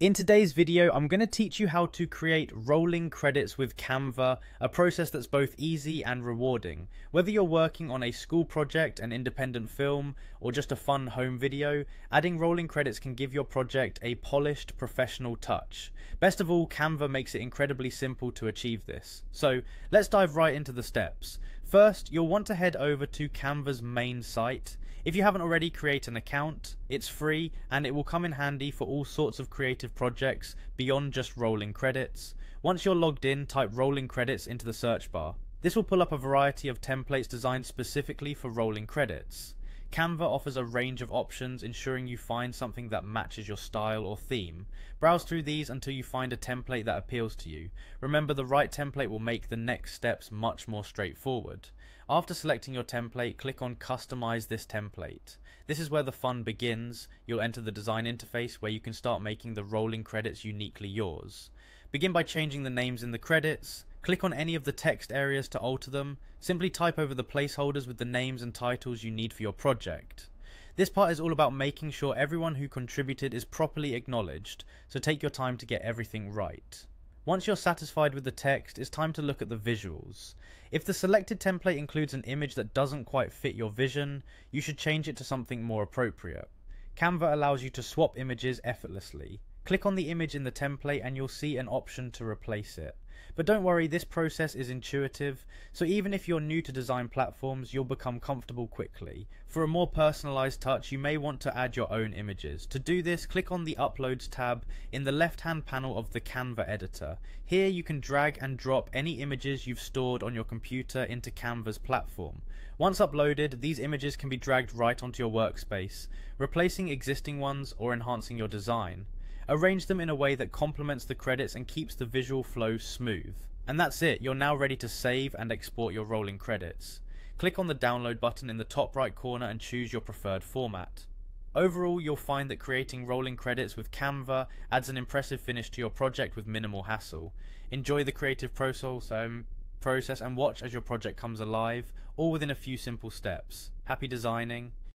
In today's video, I'm going to teach you how to create rolling credits with Canva, a process that's both easy and rewarding. Whether you're working on a school project, an independent film, or just a fun home video, adding rolling credits can give your project a polished, professional touch. Best of all, Canva makes it incredibly simple to achieve this. So let's dive right into the steps. First, you'll want to head over to Canva's main site. If you haven't already, create an account. It's free and it will come in handy for all sorts of creative projects beyond just rolling credits. Once you're logged in, type rolling credits into the search bar. This will pull up a variety of templates designed specifically for rolling credits. Canva offers a range of options, ensuring you find something that matches your style or theme. Browse through these until you find a template that appeals to you. Remember, the right template will make the next steps much more straightforward. After selecting your template, click on Customize this template. This is where the fun begins. You'll enter the design interface where you can start making the rolling credits uniquely yours. Begin by changing the names in the credits. Click on any of the text areas to alter them. Simply type over the placeholders with the names and titles you need for your project. This part is all about making sure everyone who contributed is properly acknowledged, so take your time to get everything right. Once you're satisfied with the text, it's time to look at the visuals. If the selected template includes an image that doesn't quite fit your vision, you should change it to something more appropriate. Canva allows you to swap images effortlessly. Click on the image in the template and you'll see an option to replace it. But don't worry, this process is intuitive, so even if you're new to design platforms, you'll become comfortable quickly. For a more personalized touch, you may want to add your own images. To do this, click on the Uploads tab in the left-hand panel of the Canva editor. Here you can drag and drop any images you've stored on your computer into Canva's platform. Once uploaded, these images can be dragged right onto your workspace, replacing existing ones or enhancing your design. Arrange them in a way that complements the credits and keeps the visual flow smooth. And that's it, you're now ready to save and export your rolling credits. Click on the download button in the top right corner and choose your preferred format. Overall, you'll find that creating rolling credits with Canva adds an impressive finish to your project with minimal hassle. Enjoy the creative process and watch as your project comes alive, all within a few simple steps. Happy designing!